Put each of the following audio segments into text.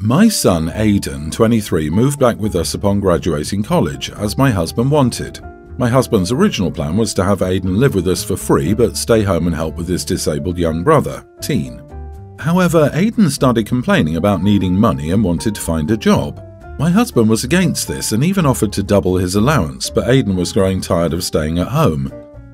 My son Aidan, 23, moved back with us upon graduating college, as my husband wanted. My husband's original plan was to have Aidan live with us for free but stay home and help with his disabled young brother, Teen. However, Aidan started complaining about needing money and wanted to find a job. My husband was against this and even offered to double his allowance, but Aidan was growing tired of staying at home.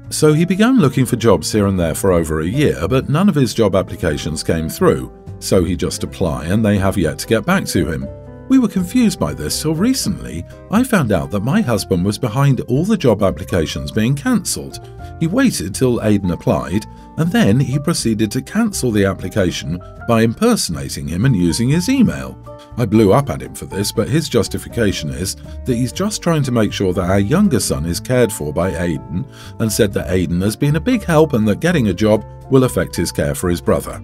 So he began looking for jobs here and there for over a year, but none of his job applications came through. So he just applied and they have yet to get back to him. We were confused by this, so recently I found out that my husband was behind all the job applications being cancelled. He waited till Aidan applied and then he proceeded to cancel the application by impersonating him and using his email. I blew up at him for this, but his justification is that he's just trying to make sure that our younger son is cared for by Aidan, and said that Aidan has been a big help and that getting a job will affect his care for his brother.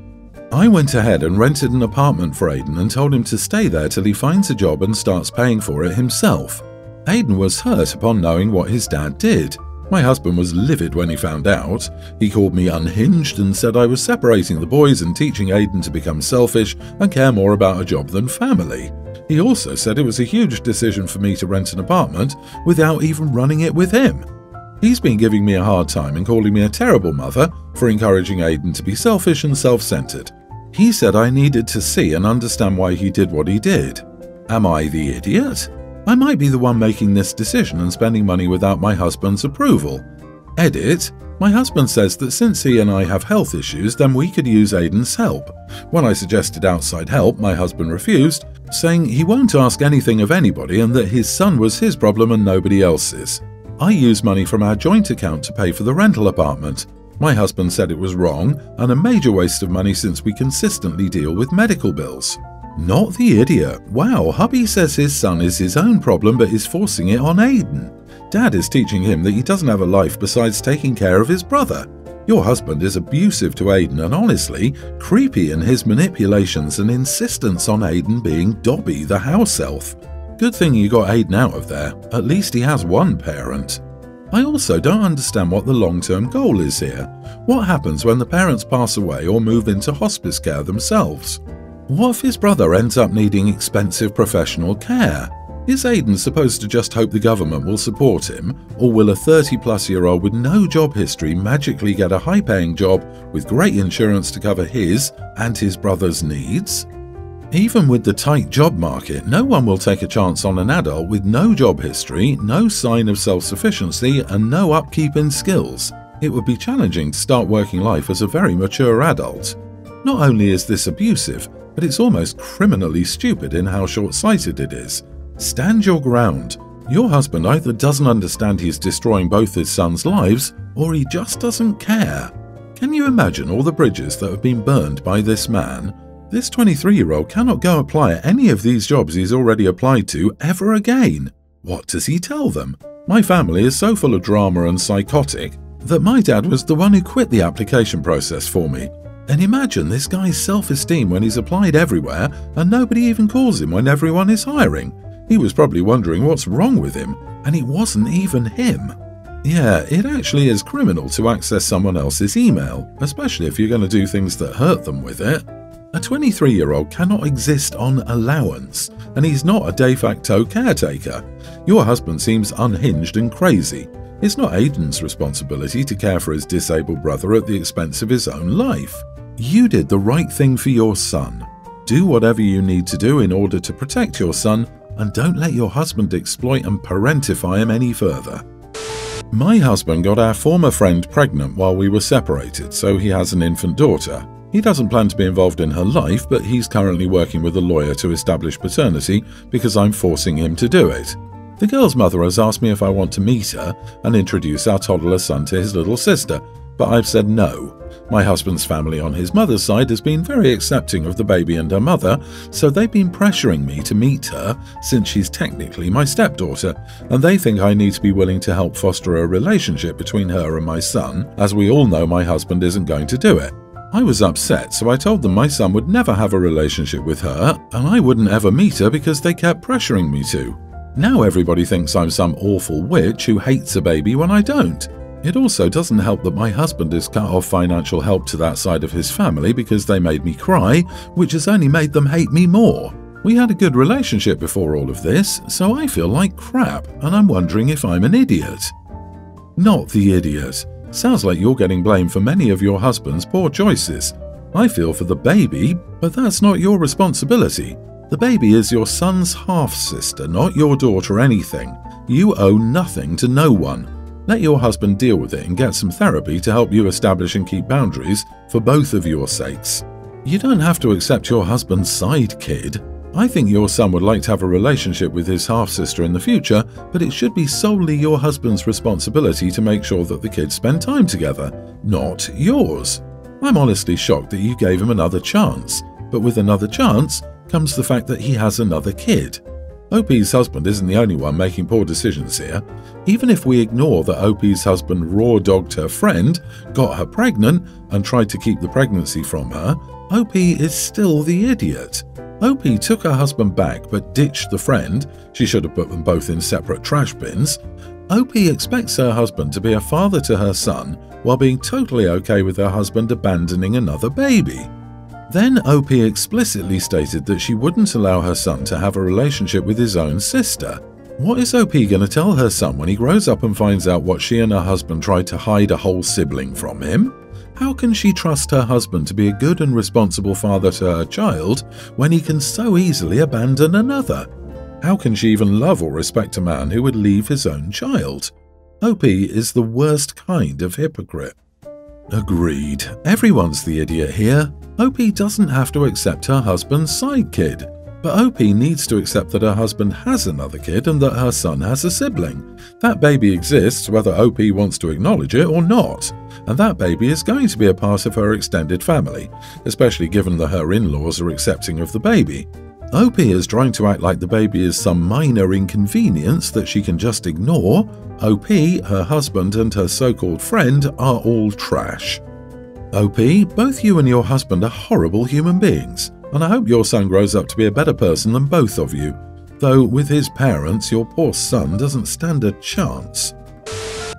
I went ahead and rented an apartment for Aidan and told him to stay there till he finds a job and starts paying for it himself. Aidan was hurt upon knowing what his dad did. My husband was livid when he found out. He called me unhinged and said I was separating the boys and teaching Aidan to become selfish and care more about a job than family. He also said it was a huge decision for me to rent an apartment without even running it with him. He's been giving me a hard time and calling me a terrible mother for encouraging Aidan to be selfish and self-centered. He said I needed to see and understand why he did what he did. Am I the idiot? I might be the one making this decision and spending money without my husband's approval. Edit. My husband says that since he and I have health issues, then we could use Aidan's help. When I suggested outside help, my husband refused, saying he won't ask anything of anybody and that his son was his problem and nobody else's. I used money from our joint account to pay for the rental apartment. My husband said it was wrong and a major waste of money since we consistently deal with medical bills. Not the idiot. Wow, hubby says his son is his own problem but is forcing it on Aidan. Dad is teaching him that he doesn't have a life besides taking care of his brother. Your husband is abusive to Aidan and honestly, creepy in his manipulations and insistence on Aidan being Dobby the house elf. Good thing you got Aidan out of there. At least he has one parent. I also don't understand what the long-term goal is here. What happens when the parents pass away or move into hospice care themselves? What if his brother ends up needing expensive professional care? Is Aidan supposed to just hope the government will support him, or will a 30-plus-year-old with no job history magically get a high-paying job with great insurance to cover his and his brother's needs? Even with the tight job market, no one will take a chance on an adult with no job history, no sign of self-sufficiency, and no upkeep in skills. It would be challenging to start working life as a very mature adult. Not only is this abusive, but it's almost criminally stupid in how short-sighted it is. Stand your ground. Your husband either doesn't understand he's destroying both his sons' lives, or he just doesn't care. Can you imagine all the bridges that have been burned by this man? This 23-year-old cannot go apply at any of these jobs he's already applied to ever again. What does he tell them? My family is so full of drama and psychotic that my dad was the one who quit the application process for me. And imagine this guy's self-esteem when he's applied everywhere and nobody even calls him when everyone is hiring. He was probably wondering what's wrong with him, and it wasn't even him. Yeah, it actually is criminal to access someone else's email, especially if you're going to do things that hurt them with it. A 23-year-old cannot exist on allowance, and he's not a de facto caretaker. Your husband seems unhinged and crazy. It's not Aidan's responsibility to care for his disabled brother at the expense of his own life. You did the right thing for your son. Do whatever you need to do in order to protect your son, and don't let your husband exploit and parentify him any further. My husband got our former friend pregnant while we were separated, so he has an infant daughter. He doesn't plan to be involved in her life, but he's currently working with a lawyer to establish paternity because I'm forcing him to do it. The girl's mother has asked me if I want to meet her and introduce our toddler son to his little sister, but I've said no. My husband's family on his mother's side has been very accepting of the baby and her mother, so they've been pressuring me to meet her since she's technically my stepdaughter, and they think I need to be willing to help foster a relationship between her and my son, as we all know my husband isn't going to do it. I was upset, so I told them my son would never have a relationship with her and I wouldn't ever meet her because they kept pressuring me to. Now everybody thinks I'm some awful witch who hates a baby when I don't. It also doesn't help that my husband has cut off financial help to that side of his family because they made me cry, which has only made them hate me more. We had a good relationship before all of this, so I feel like crap and I'm wondering if I'm an idiot. Not the idiot. Sounds like you're getting blamed for many of your husband's poor choices. I feel for the baby, but that's not your responsibility. The baby is your son's half-sister, not your daughter anything. You owe nothing to no one. Let your husband deal with it and get some therapy to help you establish and keep boundaries for both of your sakes. You don't have to accept your husband's side, kid. I think your son would like to have a relationship with his half-sister in the future, but it should be solely your husband's responsibility to make sure that the kids spend time together, not yours. I'm honestly shocked that you gave him another chance, but with another chance comes the fact that he has another kid. OP's husband isn't the only one making poor decisions here. Even if we ignore that OP's husband raw-dogged her friend, got her pregnant, and tried to keep the pregnancy from her, OP is still the idiot. OP took her husband back but ditched the friend. She should have put them both in separate trash bins. OP expects her husband to be a father to her son while being totally okay with her husband abandoning another baby. Then OP explicitly stated that she wouldn't allow her son to have a relationship with his own sister. What is OP going to tell her son when he grows up and finds out what she and her husband tried to hide a whole sibling from him? How can she trust her husband to be a good and responsible father to her child when he can so easily abandon another? How can she even love or respect a man who would leave his own child? OP is the worst kind of hypocrite. Agreed. Everyone's the idiot here. OP doesn't have to accept her husband's side kid, but OP needs to accept that her husband has another kid and that her son has a sibling. That baby exists whether OP wants to acknowledge it or not, and that baby is going to be a part of her extended family, especially given that her in-laws are accepting of the baby. OP is trying to act like the baby is some minor inconvenience that she can just ignore. OP, her husband, and her so-called friend are all trash. OP, both you and your husband are horrible human beings, and I hope your son grows up to be a better person than both of you. Though with his parents, your poor son doesn't stand a chance.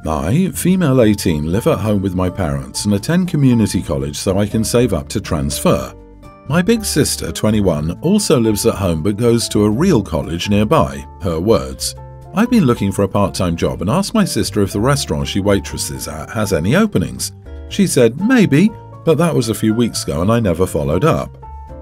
I, female 18, live at home with my parents and attend community college so I can save up to transfer. My big sister, 21, also lives at home but goes to a real college nearby, her words. I've been looking for a part-time job and asked my sister if the restaurant she waitresses at has any openings. She said maybe, but that was a few weeks ago and I never followed up.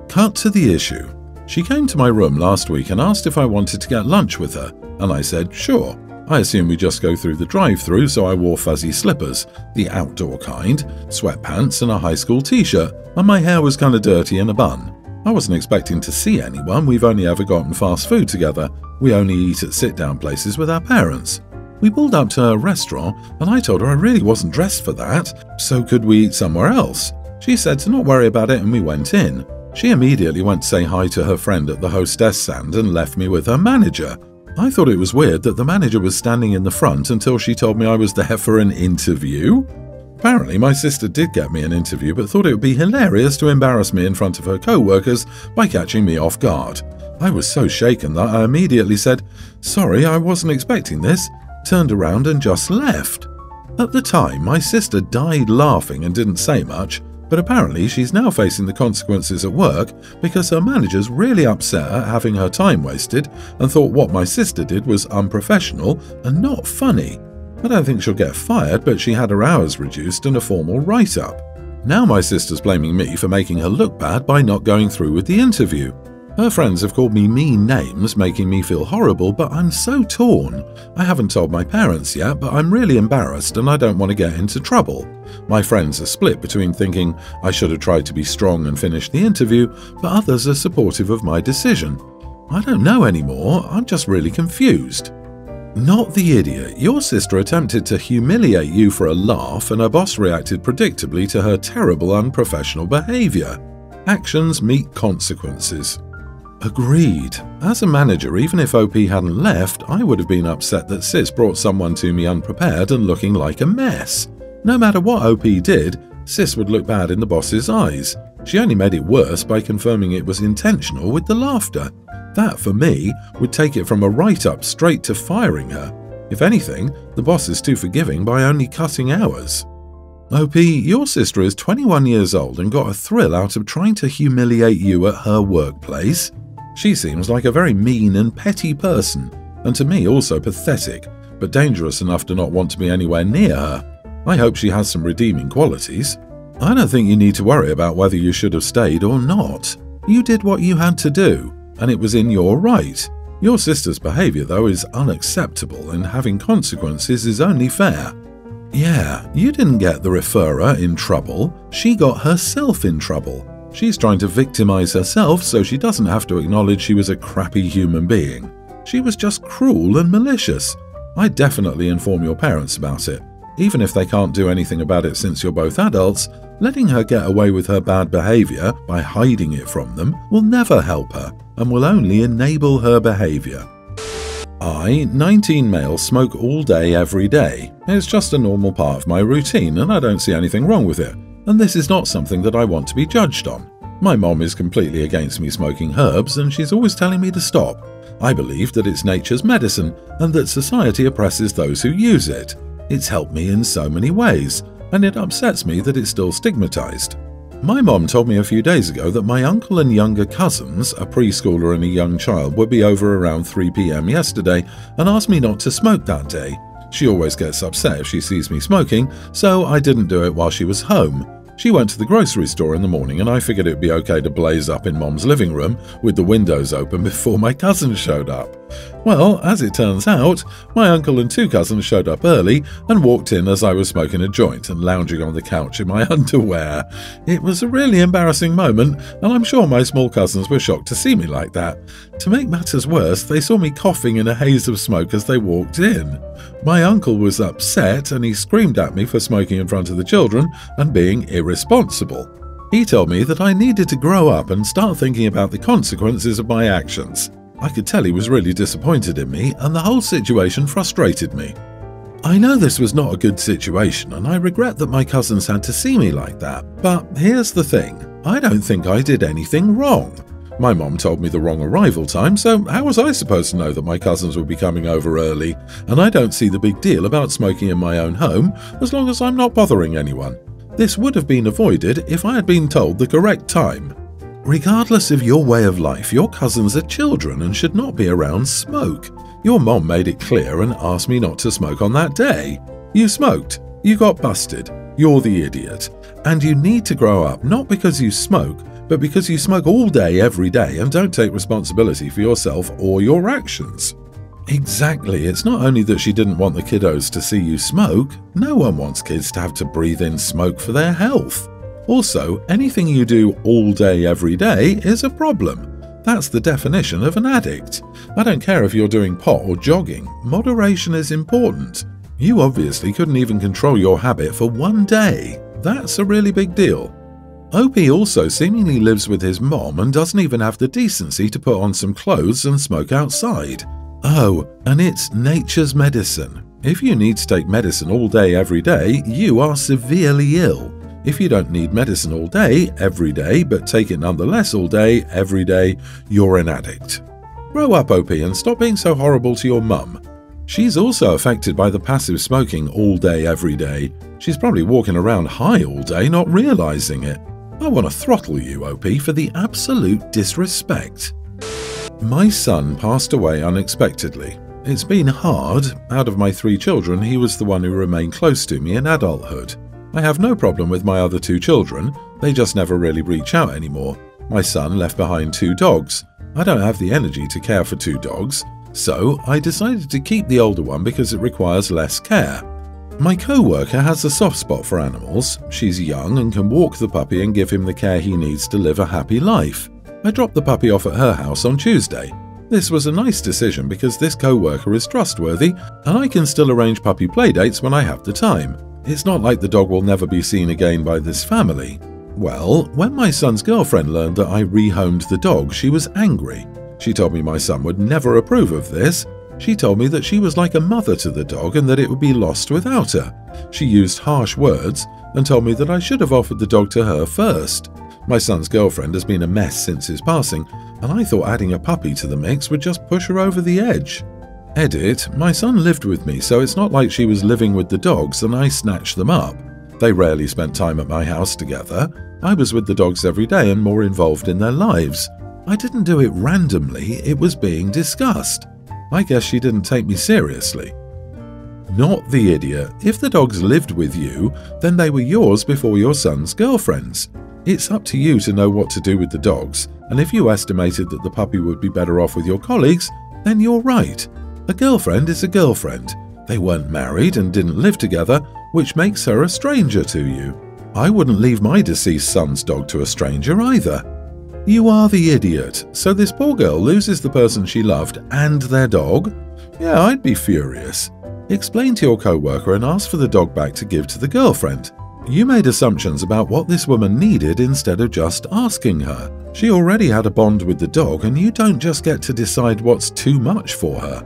Cut to the issue. She came to my room last week and asked if I wanted to get lunch with her, and I said sure. I assume we just go through the drive-through, so I wore fuzzy slippers, the outdoor kind, sweatpants and a high school t-shirt, and my hair was kinda dirty in a bun. I wasn't expecting to see anyone, we've only ever gotten fast food together, we only eat at sit-down places with our parents. We pulled up to her restaurant and I told her I really wasn't dressed for that, so could we eat somewhere else? She said to not worry about it and we went in. She immediately went to say hi to her friend at the hostess stand and left me with her manager. I thought it was weird that the manager was standing in the front until she told me I was there for an interview. Apparently, my sister did get me an interview but thought it would be hilarious to embarrass me in front of her co-workers by catching me off guard. I was so shaken that I immediately said, "Sorry, I wasn't expecting this," turned around and just left. At the time, my sister died laughing and didn't say much, but apparently she's now facing the consequences at work because her manager's really upset at having her time wasted and thought what my sister did was unprofessional and not funny. I don't think she'll get fired, but she had her hours reduced and a formal write-up. Now my sister's blaming me for making her look bad by not going through with the interview. Her friends have called me mean names, making me feel horrible, but I'm so torn. I haven't told my parents yet, but I'm really embarrassed and I don't want to get into trouble. My friends are split between thinking I should have tried to be strong and finished the interview, but others are supportive of my decision. I don't know anymore, I'm just really confused. Not the idiot. Your sister attempted to humiliate you for a laugh and her boss reacted predictably to her terrible unprofessional behavior. Actions meet consequences. Agreed. As a manager, even if OP hadn't left, I would have been upset that Sis brought someone to me unprepared and looking like a mess. No matter what OP did, Sis would look bad in the boss's eyes. She only made it worse by confirming it was intentional with the laughter. That, for me, would take it from a write-up straight to firing her. If anything, the boss is too forgiving by only cutting hours. OP, your sister is 21 years old and got a thrill out of trying to humiliate you at her workplace. She seems like a very mean and petty person, and to me also pathetic, but dangerous enough to not want to be anywhere near her. I hope she has some redeeming qualities. I don't think you need to worry about whether you should have stayed or not. You did what you had to do, and it was in your right. Your sister's behavior, though, is unacceptable, and having consequences is only fair. Yeah, you didn't get the referrer in trouble. She got herself in trouble. She's trying to victimize herself so she doesn't have to acknowledge she was a crappy human being. She was just cruel and malicious. I definitely inform your parents about it. Even if they can't do anything about it since you're both adults, letting her get away with her bad behavior by hiding it from them will never help her and will only enable her behavior. I, 19 male, smoke all day every day. It's just a normal part of my routine and I don't see anything wrong with it. And this is not something that I want to be judged on. My mom is completely against me smoking herbs and she's always telling me to stop. I believe that it's nature's medicine and that society oppresses those who use it. It's helped me in so many ways, and it upsets me that it's still stigmatized. My mom told me a few days ago that my uncle and younger cousins, a preschooler and a young child, would be over around 3 p.m. yesterday and asked me not to smoke that day. She always gets upset if she sees me smoking, so I didn't do it while she was home. She went to the grocery store in the morning and I figured it'd be okay to blaze up in mom's living room with the windows open before my cousins showed up. Well, as it turns out, my uncle and two cousins showed up early and walked in as I was smoking a joint and lounging on the couch in my underwear. It was a really embarrassing moment and I'm sure my small cousins were shocked to see me like that. To make matters worse, they saw me coughing in a haze of smoke as they walked in. My uncle was upset and he screamed at me for smoking in front of the children and being irresponsible. He told me that I needed to grow up and start thinking about the consequences of my actions. I could tell he was really disappointed in me and the whole situation frustrated me. I know this was not a good situation and I regret that my cousins had to see me like that, but here's the thing, I don't think I did anything wrong. My mom told me the wrong arrival time, so how was I supposed to know that my cousins would be coming over early? And I don't see the big deal about smoking in my own home as long as I'm not bothering anyone. This would have been avoided if I had been told the correct time. Regardless of your way of life, your cousins are children and should not be around smoke. Your mom made it clear and asked me not to smoke on that day. You smoked. You got busted. You're the idiot. And you need to grow up, not because you smoke, but because you smoke all day every day and don't take responsibility for yourself or your actions. Exactly, it's not only that she didn't want the kiddos to see you smoke, no one wants kids to have to breathe in smoke for their health. Also, anything you do all day every day is a problem. That's the definition of an addict. I don't care if you're doing pot or jogging, moderation is important. You obviously couldn't even control your habit for one day. That's a really big deal. Opie also seemingly lives with his mom and doesn't even have the decency to put on some clothes and smoke outside. Oh, and it's nature's medicine. If you need to take medicine all day every day, you are severely ill. If you don't need medicine all day every day, but take it nonetheless all day every day, you're an addict. Grow up, Opie, and stop being so horrible to your mum. She's also affected by the passive smoking all day every day. She's probably walking around high all day not realizing it. I want to throttle you, Opie, for the absolute disrespect. My son passed away unexpectedly. It's been hard. Out of my 3 children, he was the one who remained close to me in adulthood. I have no problem with my other 2 children. They just never really reach out anymore. My son left behind 2 dogs. I don't have the energy to care for 2 dogs, so I decided to keep the older one because it requires less care. My co-worker has a soft spot for animals. She's young and can walk the puppy and give him the care he needs to live a happy life. I dropped the puppy off at her house on Tuesday. This was a nice decision because this co-worker is trustworthy and I can still arrange puppy playdates when I have the time. It's not like the dog will never be seen again by this family. Well, when my son's girlfriend learned that I rehomed the dog, she was angry. She told me my son would never approve of this. She told me that she was like a mother to the dog and that it would be lost without her. She used harsh words and told me that I should have offered the dog to her first. My son's girlfriend has been a mess since his passing, and I thought adding a puppy to the mix would just push her over the edge. Edit, my son lived with me, so it's not like she was living with the dogs and I snatched them up. They rarely spent time at my house together. I was with the dogs every day and more involved in their lives. I didn't do it randomly, it was being discussed. I guess she didn't take me seriously. Not the idiot. If the dogs lived with you, then they were yours before your son's girlfriends. It's up to you to know what to do with the dogs, and if you estimated that the puppy would be better off with your colleagues, then you're right. A girlfriend is a girlfriend. They weren't married and didn't live together, which makes her a stranger to you. I wouldn't leave my deceased son's dog to a stranger either. You are the idiot. So this poor girl loses the person she loved and their dog? Yeah, I'd be furious. Explain to your co-worker and ask for the dog back to give to the girlfriend. You made assumptions about what this woman needed instead of just asking her. She already had a bond with the dog, and you don't just get to decide what's too much for her.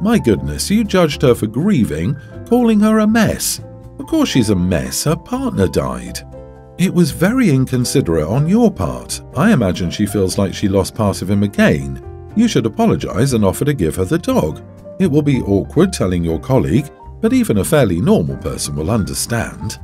My goodness, you judged her for grieving, calling her a mess. Of course she's a mess, her partner died. It was very inconsiderate on your part. I imagine she feels like she lost part of him again. You should apologize and offer to give her the dog. It will be awkward telling your colleague, but even a fairly normal person will understand.